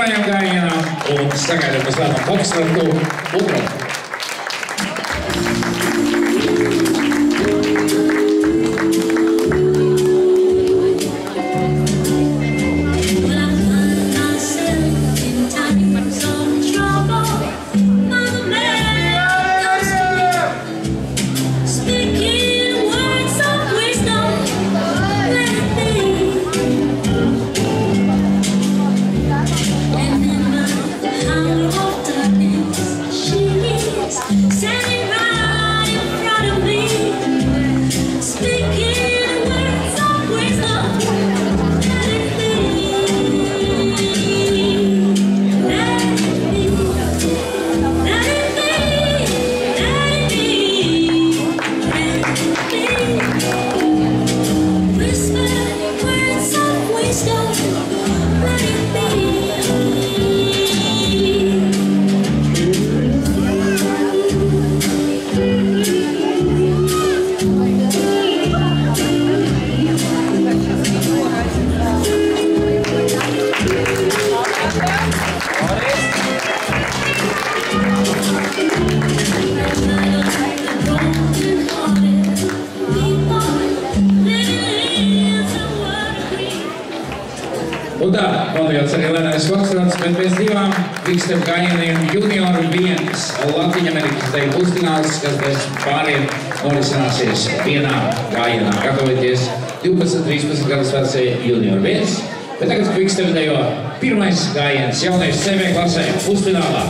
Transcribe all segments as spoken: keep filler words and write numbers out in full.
Raiem Gājēnam un sagaidām uz lētām popstartu Ukraini. Un tā, paldies arī Lenais Foksrats, bet bez divām Vikstep Gājieniem junioru viens Latvijas-Amerikas teju pusfināls, kas bez pāriem norisināsies vienā gājienā. Gatavoties divpadsmit trīspadsmit gadus vecē junioru viens, bet tagad Vikstep tejo pirmais gājiens jauniešu C V klasē pusfinālā.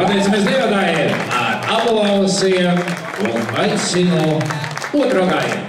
Pateicamies divādājiem ar aplausiem un aicinu otro gājiem.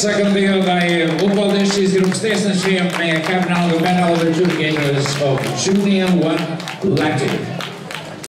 Second deal by Upaldies šīs grupas tiesnešiem Kevin Algo Beneloviču, gainers of Junior One Latvija.